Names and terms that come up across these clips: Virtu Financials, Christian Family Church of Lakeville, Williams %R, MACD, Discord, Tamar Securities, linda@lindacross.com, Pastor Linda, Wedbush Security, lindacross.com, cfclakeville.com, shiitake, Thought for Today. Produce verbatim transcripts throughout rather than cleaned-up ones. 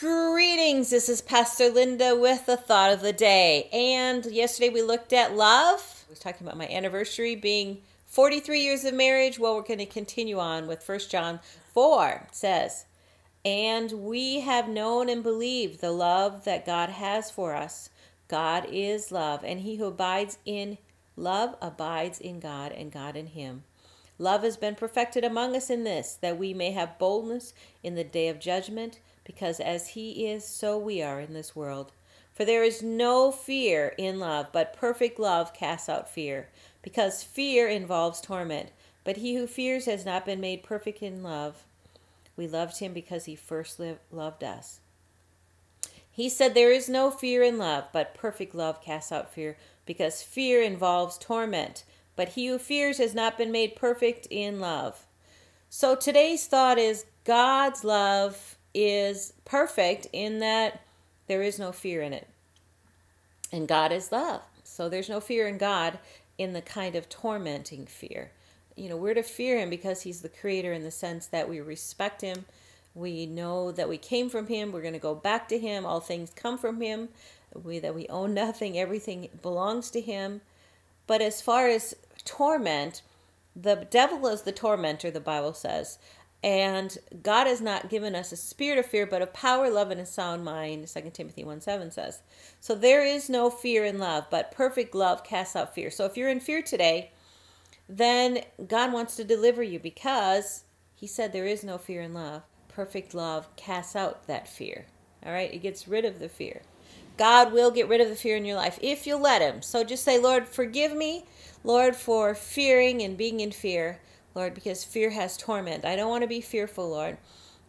Greetings, this is Pastor Linda with the Thought of the Day. And yesterday we looked at love. I was talking about my anniversary being forty-three years of marriage. Well, we're going to continue on with First John four. It says, "And we have known and believed the love that God has for us. God is love, and he who abides in love abides in God, and God in him. Love has been perfected among us in this, that we may have boldness in the day of judgment, because as he is, so we are in this world. For there is no fear in love, but perfect love casts out fear, because fear involves torment. But he who fears has not been made perfect in love. We loved him because he first loved us." He said there is no fear in love, but perfect love casts out fear, because fear involves torment. But he who fears has not been made perfect in love. So today's thought is God's love is perfect in that there is no fear in it. And God is love. So there's no fear in God in the kind of tormenting fear. You know, we're to fear him because he's the creator, in the sense that we respect him. We know that we came from him. We're going to go back to him. All things come from him. We, that we own nothing. Everything belongs to him. But as far as torment, the devil is the tormentor, the Bible says. And God has not given us a spirit of fear, but of power, love, and a sound mind, Second Timothy one seven says. So there is no fear in love, but perfect love casts out fear. So if you're in fear today, then God wants to deliver you, because he said there is no fear in love. Perfect love casts out that fear. All right? It gets rid of the fear. God will get rid of the fear in your life if you let him. So just say, "Lord, forgive me, Lord, for fearing and being in fear, Lord, because fear has torment. I don't want to be fearful, Lord.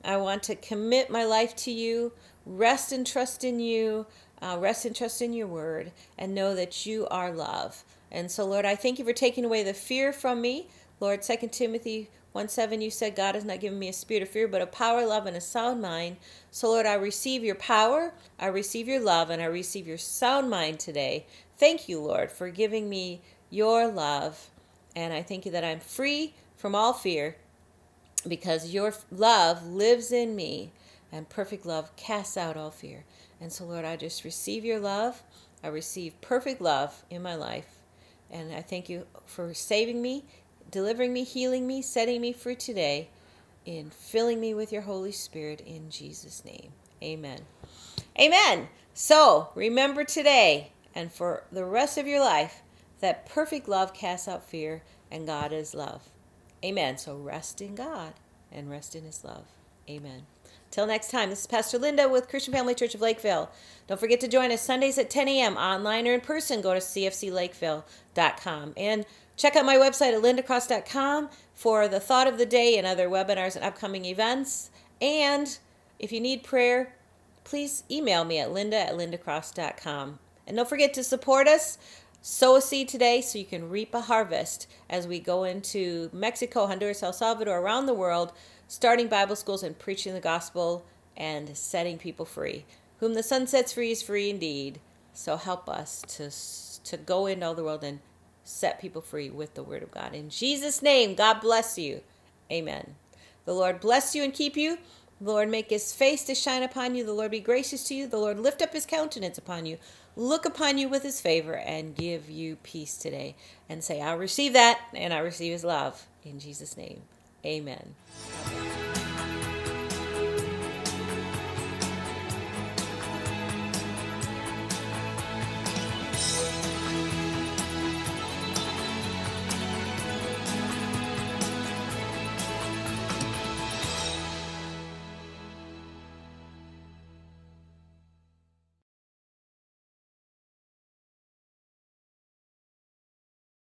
I want to commit my life to you, rest and trust in you, uh, rest and trust in your word, and know that you are love. And so, Lord, I thank you for taking away the fear from me. Lord, Second Timothy one seven, you said God has not given me a spirit of fear, but a power, love, and a sound mind. So, Lord, I receive your power, I receive your love, and I receive your sound mind today. Thank you, Lord, for giving me your love. And I thank you that I'm free from all fear, because your love lives in me, and perfect love casts out all fear. And so, Lord, I just receive your love. I receive perfect love in my life. And I thank you for saving me, delivering me, healing me, setting me free today, and filling me with your Holy Spirit, in Jesus' name. Amen." Amen. So remember today and for the rest of your life that perfect love casts out fear, and God is love. Amen. So rest in God and rest in his love. Amen. Till next time, this is Pastor Linda with Christian Family Church of Lakeville. Don't forget to join us Sundays at ten a m online or in person. Go to c f c lakeville dot com and check out my website at linda cross dot com for the thought of the day and other webinars and upcoming events. And if you need prayer, please email me at linda at linda cross dot com. And don't forget to support us. Sow a seed today so you can reap a harvest as we go into Mexico, Honduras, El Salvador, around the world, starting Bible schools and preaching the gospel and setting people free. Whom the sun sets free is free indeed. So help us to, to go into all the world and set people free with the word of God. In Jesus' name, God bless you. Amen. The Lord bless you and keep you. The Lord make his face to shine upon you. The Lord be gracious to you. The Lord lift up his countenance upon you, look upon you with his favor, and give you peace today. And say, "I receive that, and I receive his love." In Jesus' name, amen.